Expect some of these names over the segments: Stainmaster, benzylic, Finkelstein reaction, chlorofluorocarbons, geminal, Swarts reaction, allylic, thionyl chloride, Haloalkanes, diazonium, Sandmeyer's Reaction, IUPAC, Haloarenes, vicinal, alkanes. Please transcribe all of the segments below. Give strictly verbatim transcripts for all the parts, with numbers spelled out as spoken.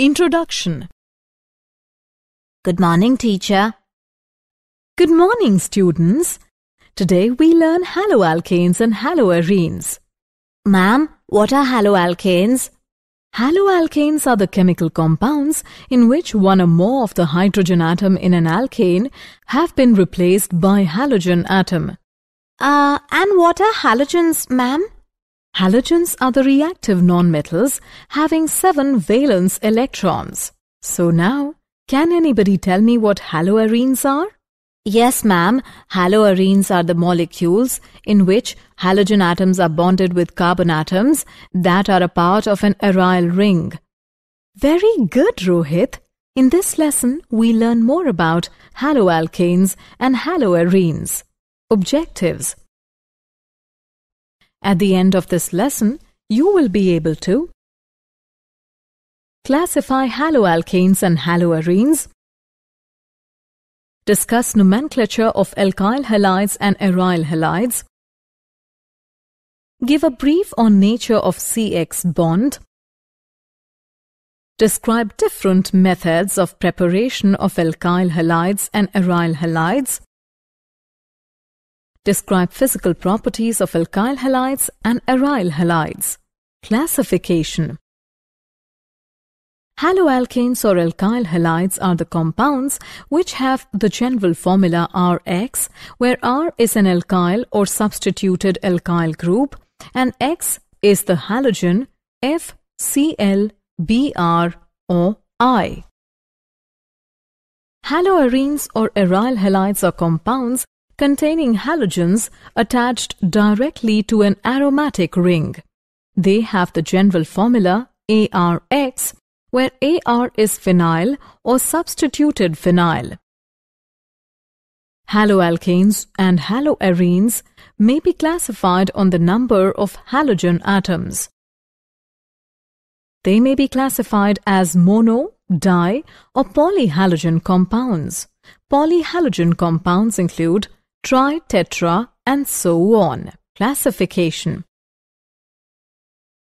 Introduction. Good morning, teacher. Good morning, students. Today we learn haloalkanes and haloarenes. Ma'am, what are haloalkanes? Haloalkanes are the chemical compounds in which one or more of the hydrogen atom in an alkane have been replaced by halogen atom. Uh, and what are halogens, ma'am? Halogens are the reactive nonmetals having seven valence electrons. So now, can anybody tell me what haloarenes are? Yes, ma'am. Haloarenes are the molecules in which halogen atoms are bonded with carbon atoms that are a part of an aryl ring. Very good, Rohit. In this lesson, we learn more about haloalkanes and haloarenes. Objectives. At the end of this lesson, you will be able to classify haloalkanes and haloarenes, discuss nomenclature of alkyl halides and aryl halides, give a brief on nature of C X bond, describe different methods of preparation of alkyl halides and aryl halides, describe physical properties of alkyl halides and aryl halides. Classification. Haloalkanes or alkyl halides are the compounds which have the general formula R X, where R is an alkyl or substituted alkyl group and X is the halogen F, Cl, Br or I. Haloarenes or aryl halides are compounds containing halogens attached directly to an aromatic ring. They have the general formula A R X, where A R is phenyl or substituted phenyl. Haloalkanes and haloarenes may be classified on the number of halogen atoms. They may be classified as mono, di or polyhalogen compounds. Polyhalogen compounds include tri, tetra and so on. Classification.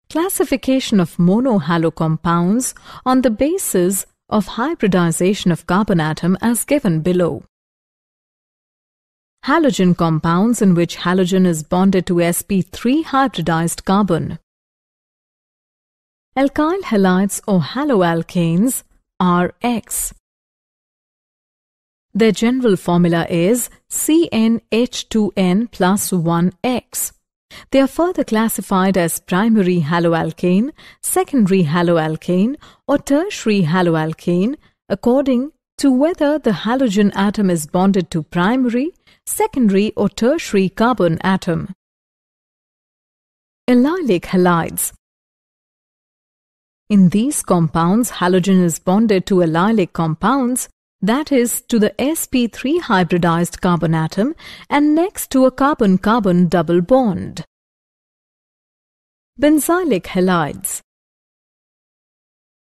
Classification of monohalo compounds on the basis of hybridization of carbon atom as given below. Halogen compounds in which halogen is bonded to s p three hybridized carbon. Alkyl halides or haloalkanes are X. Their general formula is C n H two n plus one X. They are further classified as primary haloalkane, secondary haloalkane or tertiary haloalkane according to whether the halogen atom is bonded to primary, secondary or tertiary carbon atom. Allylic halides. In these compounds, halogen is bonded to allylic compounds, that is, to the s p three hybridized carbon atom and next to a carbon-carbon double bond. Benzylic halides.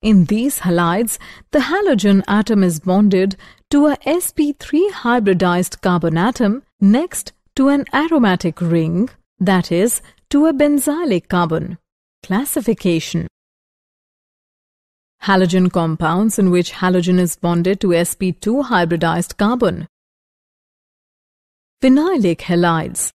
In these halides, the halogen atom is bonded to a s p three hybridized carbon atom next to an aromatic ring, that is, to a benzylic carbon. Classification. Halogen compounds in which halogen is bonded to s p two hybridized carbon. Vinylic halides.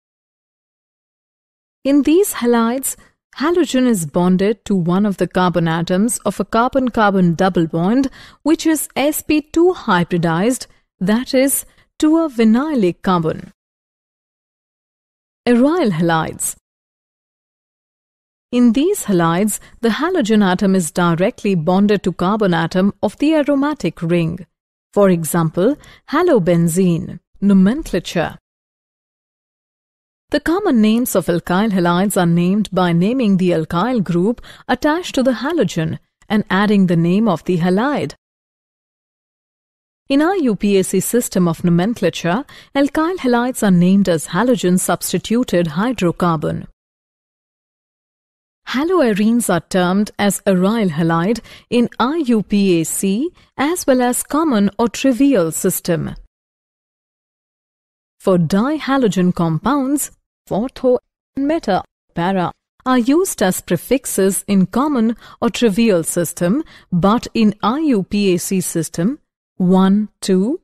In these halides, halogen is bonded to one of the carbon atoms of a carbon-carbon double bond, which is s p two hybridized, that is, to a vinylic carbon. Aryl halides. In these halides, the halogen atom is directly bonded to carbon atom of the aromatic ring. For example, halobenzene. Nomenclature. The common names of alkyl halides are named by naming the alkyl group attached to the halogen and adding the name of the halide. In our U P A C system of nomenclature, alkyl halides are named as halogen-substituted hydrocarbon. Haloarenes are termed as aryl halide in I U P A C as well as common or trivial system. For dihalogen compounds, ortho, meta, para are used as prefixes in common or trivial system, but in I U P A C system, one, two,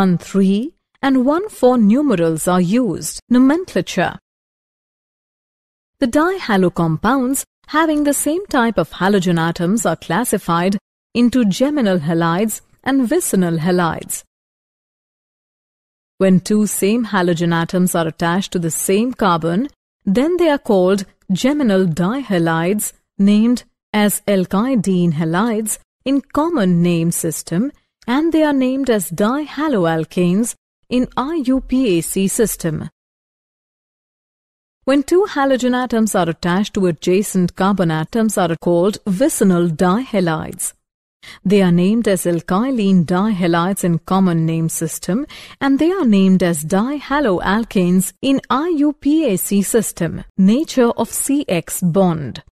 one, three, and one, four numerals are used. Nomenclature. The dihalo compounds having the same type of halogen atoms are classified into geminal halides and vicinal halides. When two same halogen atoms are attached to the same carbon, then they are called geminal dihalides, named as alkylidene halides in common name system, and they are named as dihaloalkanes in I U P A C system. When two halogen atoms are attached to adjacent carbon atoms are called vicinal dihalides. They are named as alkylene dihalides in common name system, and they are named as dihaloalkanes in I U P A C system. Nature of C X bond.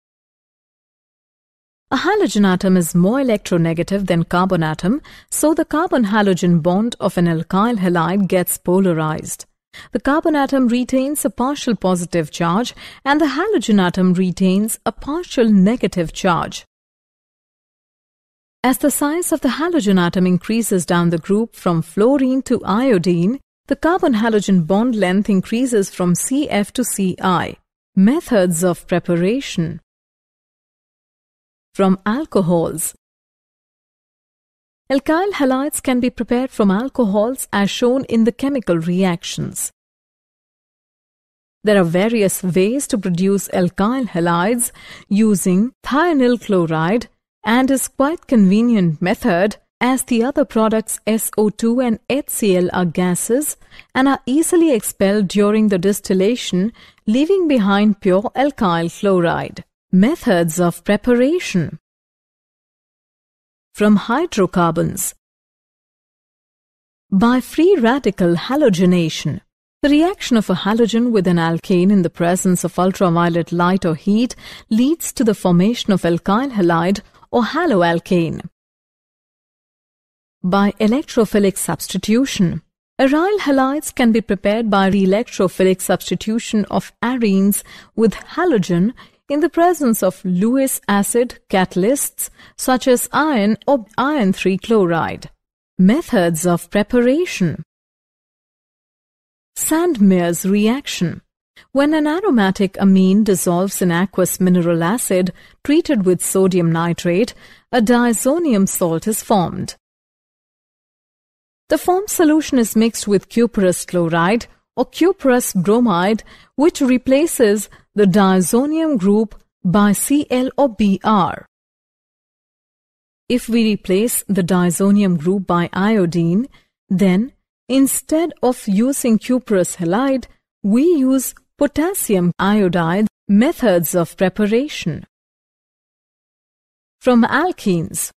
A halogen atom is more electronegative than carbon atom, so the carbon-halogen bond of an alkyl halide gets polarized. The carbon atom retains a partial positive charge, and the halogen atom retains a partial negative charge. As the size of the halogen atom increases down the group from fluorine to iodine, the carbon-halogen bond length increases from C F to C I. Methods of preparation. From alcohols. Alkyl halides can be prepared from alcohols as shown in the chemical reactions. There are various ways to produce alkyl halides using thionyl chloride, and is quite convenient method as the other products S O two and H C l are gases and are easily expelled during the distillation, leaving behind pure alkyl chloride. Methods of preparation. From hydrocarbons. By free radical halogenation. The reaction of a halogen with an alkane in the presence of ultraviolet light or heat leads to the formation of alkyl halide or haloalkane. By electrophilic substitution. Aryl halides can be prepared by the electrophilic substitution of arenes with halogen in the presence of Lewis acid catalysts such as iron or iron three chloride. Methods of preparation. Sandmeyer's reaction. When an aromatic amine dissolves in aqueous mineral acid treated with sodium nitrate, a diazonium salt is formed. The formed solution is mixed with cuprous chloride or cuprous bromide, which replaces the diazonium group by C l or B r. If we replace the diazonium group by iodine, then instead of using cuprous halide, we use potassium iodide. Methods of preparation. From alkenes.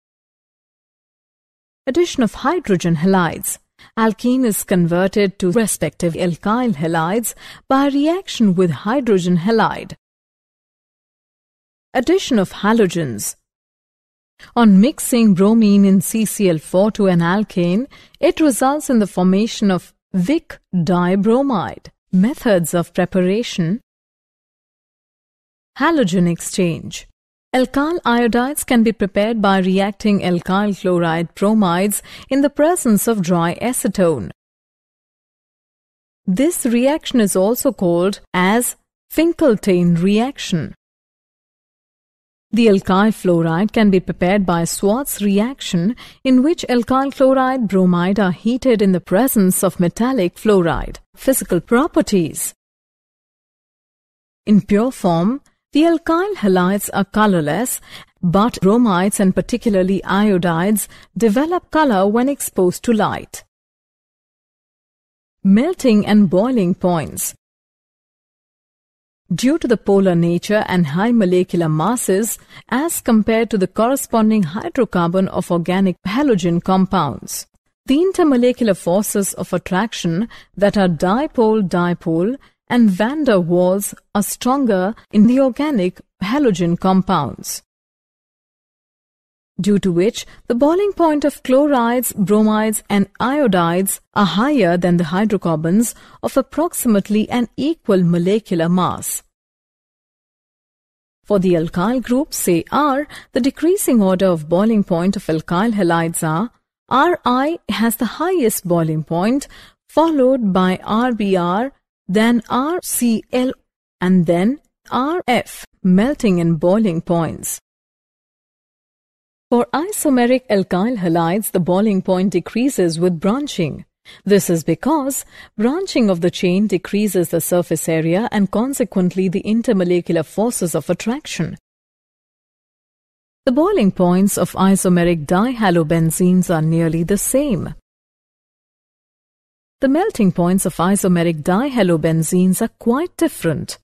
Addition of hydrogen halides. Alkene is converted to respective alkyl halides by reaction with hydrogen halide. Addition of halogens. On mixing bromine in C c l four to an alkane, it results in the formation of Vic dibromide. Methods of preparation. Halogen exchange. Alkyl iodides can be prepared by reacting alkyl chloride bromides in the presence of dry acetone. This reaction is also called as Finkelstein reaction. The alkyl fluoride can be prepared by Swarts reaction, in which alkyl chloride bromide are heated in the presence of metallic fluoride. Physical properties. In pure form, the alkyl halides are colorless, but bromides and particularly iodides develop color when exposed to light. Melting and boiling points. Due to the polar nature and high molecular masses as compared to the corresponding hydrocarbon of organic halogen compounds, the intermolecular forces of attraction that are dipole-dipole and van der Waals are stronger in the organic halogen compounds, due to which the boiling point of chlorides, bromides and iodides are higher than the hydrocarbons of approximately an equal molecular mass. For the alkyl group, say R, the decreasing order of boiling point of alkyl halides are R I has the highest boiling point, followed by R B R, then R C L, and then R F, melting and boiling points. For isomeric alkyl halides, the boiling point decreases with branching. This is because branching of the chain decreases the surface area and consequently the intermolecular forces of attraction. The boiling points of isomeric dihalobenzenes are nearly the same. The melting points of isomeric dihalobenzenes are quite different.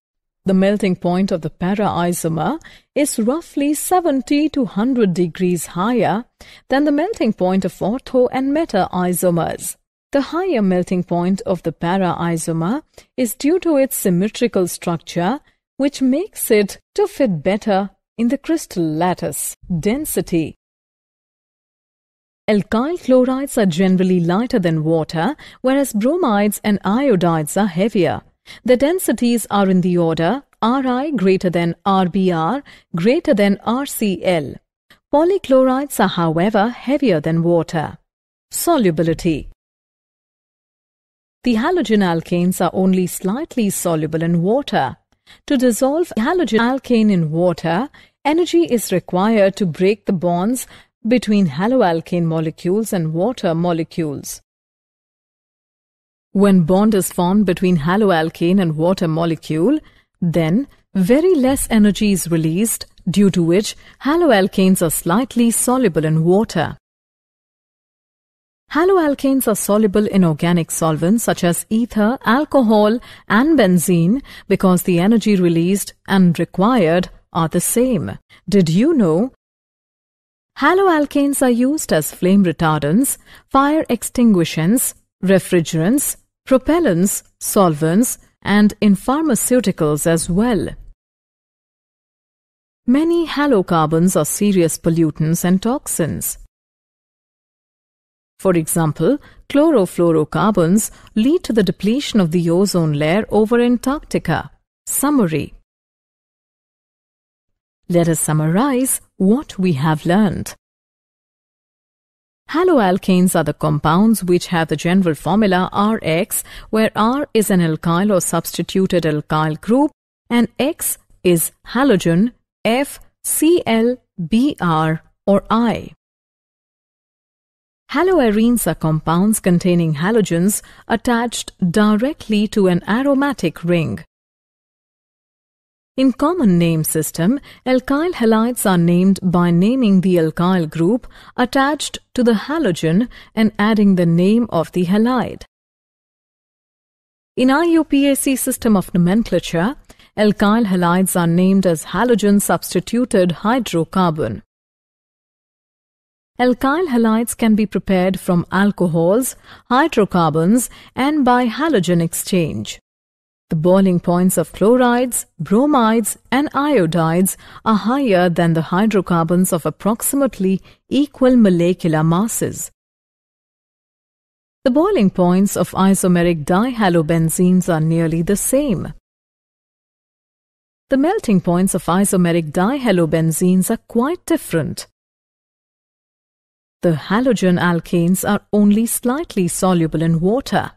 The melting point of the para-isomer is roughly seventy to one hundred degrees higher than the melting point of ortho and meta-isomers. The higher melting point of the para-isomer is due to its symmetrical structure, which makes it to fit better in the crystal lattice density. Alkyl chlorides are generally lighter than water, whereas bromides and iodides are heavier. The densities are in the order R I greater than R B R greater than R C L. Polychlorides are, however, heavier than water. Solubility. The halogen alkanes are only slightly soluble in water. To dissolve halogen alkane in water, energy is required to break the bonds between haloalkane molecules and water molecules. When bond is formed between haloalkane and water molecule, then very less energy is released, due to which haloalkanes are slightly soluble in water. Haloalkanes are soluble in organic solvents such as ether, alcohol and benzene because the energy released and required are the same. Did you know? Haloalkanes are used as flame retardants, fire extinguishers, refrigerants, propellants, solvents, and in pharmaceuticals as well. Many halocarbons are serious pollutants and toxins. For example, chlorofluorocarbons lead to the depletion of the ozone layer over Antarctica. Summary. Let us summarize what we have learned. Haloalkanes are the compounds which have the general formula R X, where R is an alkyl or substituted alkyl group and X is halogen, F, Cl, Br or I. Haloarenes are compounds containing halogens attached directly to an aromatic ring. In common name system, alkyl halides are named by naming the alkyl group attached to the halogen and adding the name of the halide. In I U P A C system of nomenclature, alkyl halides are named as halogen-substituted hydrocarbon. Alkyl halides can be prepared from alcohols, hydrocarbons and by halogen exchange. The boiling points of chlorides, bromides and iodides are higher than the hydrocarbons of approximately equal molecular masses. The boiling points of isomeric dihalobenzenes are nearly the same. The melting points of isomeric dihalobenzenes are quite different. The halogen alkanes are only slightly soluble in water.